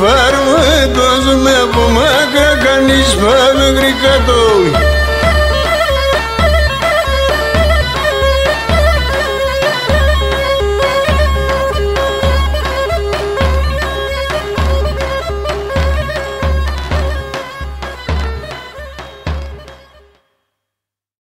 Φάρμα, δώσ' με από μάκρα, κανείς φάμε γρυκατό.